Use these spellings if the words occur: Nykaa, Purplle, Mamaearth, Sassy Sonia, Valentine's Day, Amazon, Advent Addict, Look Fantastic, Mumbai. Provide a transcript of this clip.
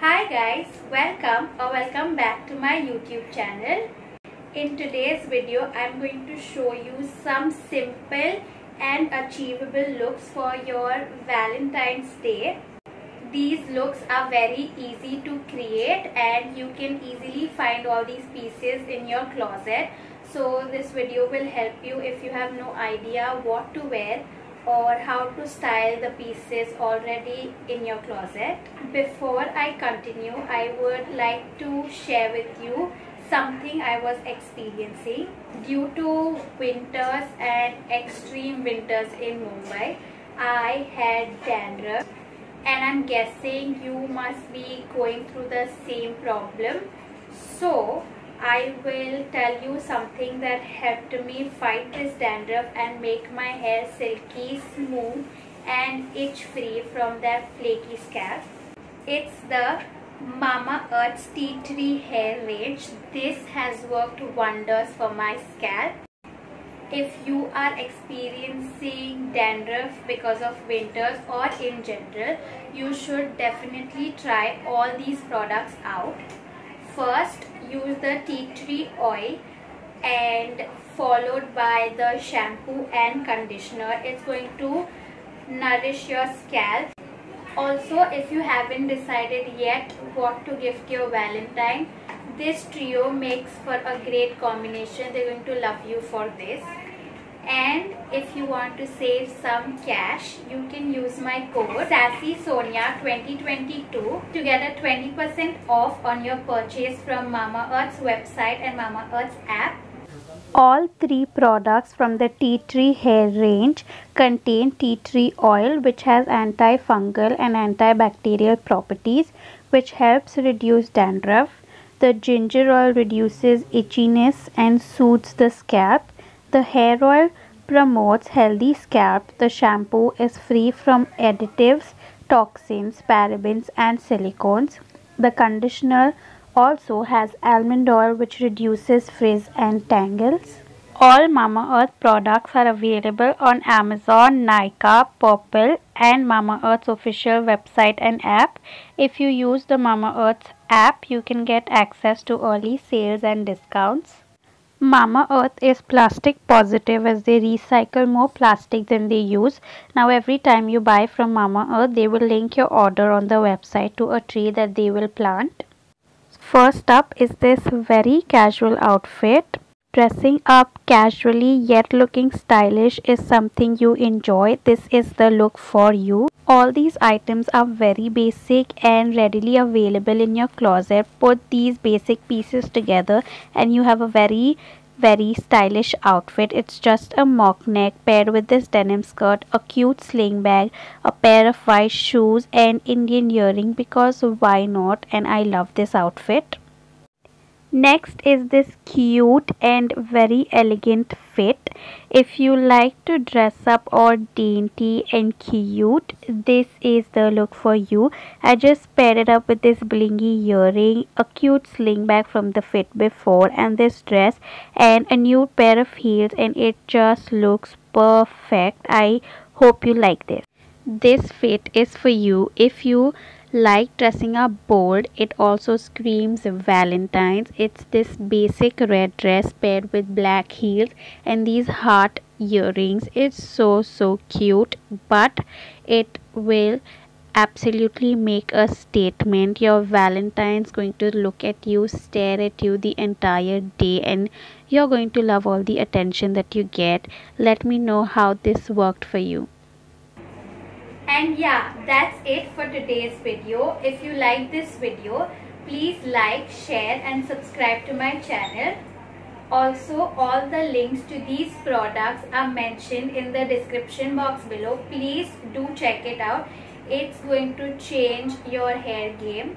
Hi guys, welcome or welcome back to my YouTube channel. In today's video, I'm going to show you some simple and achievable looks for your Valentine's Day. These looks are very easy to create and you can easily find all these pieces in your closet. So this video will help you if you have no idea what to wear or how to style the pieces already in your closet. Before I continue, I would like to share with you something I was experiencing. Due to winters and extreme winters in Mumbai, I had dandruff. And I'm guessing you must be going through the same problem. So I will tell you something that helped me fight this dandruff and make my hair silky, smooth and itch free from that flaky scalp. It's the Mamaearth Tea Tree hair range. This has worked wonders for my scalp. If you are experiencing dandruff because of winters or in general, you should definitely try all these products out. First, use the tea tree oil and followed by the shampoo and conditioner. It's going to nourish your scalp. Also, if you haven't decided yet what to gift your Valentine, this trio makes for a great combination. They're going to love you for this. And if you want to save some cash, you can use my code Sassy Sonia 2022 to get a 20% off on your purchase from Mamaearth's website and Mamaearth's app. All three products from the tea tree hair range contain tea tree oil, which has antifungal and antibacterial properties, which helps reduce dandruff. The ginger oil reduces itchiness and soothes the scalp. The hair oil promotes healthy scalp. The shampoo is free from additives, toxins, parabens and silicones. The conditioner also has almond oil, which reduces frizz and tangles. All Mamaearth products are available on Amazon, Nykaa, Purplle and Mamaearth's official website and app. If you use the Mamaearth's app, you can get access to early sales and discounts. Mamaearth is plastic positive as they recycle more plastic than they use. Now every time you buy from Mamaearth, they will link your order on the website to a tree that they will plant. First up is this very casual outfit. Dressing up casually yet looking stylish is something you enjoy. This is the look for you. All these items are very basic and readily available in your closet. Put these basic pieces together and you have a very stylish outfit. It's just a mock neck paired with this denim skirt, a cute sling bag, a pair of white shoes and Indian earring, because why not, and I love this outfit. Next is this cute and very elegant fit. If you like to dress up all dainty and cute, this is the look for you. I just paired it up with this blingy earring, a cute sling bag from the fit before, and this dress and a new pair of heels, and it just looks perfect. I hope you like this. This fit is for you if you like dressing up bold. It also screams Valentine's. It's this basic red dress paired with black heels and these heart earrings. It's so cute, but it will absolutely make a statement. Your Valentine's going to look at you, stare at you the entire day, and you're going to love all the attention that you get. Let me know how this worked for you. And yeah, that's it for today's video. If you like this video, please like, share and subscribe to my channel. Also, all the links to these products are mentioned in the description box below. Please do check it out. It's going to change your hair game.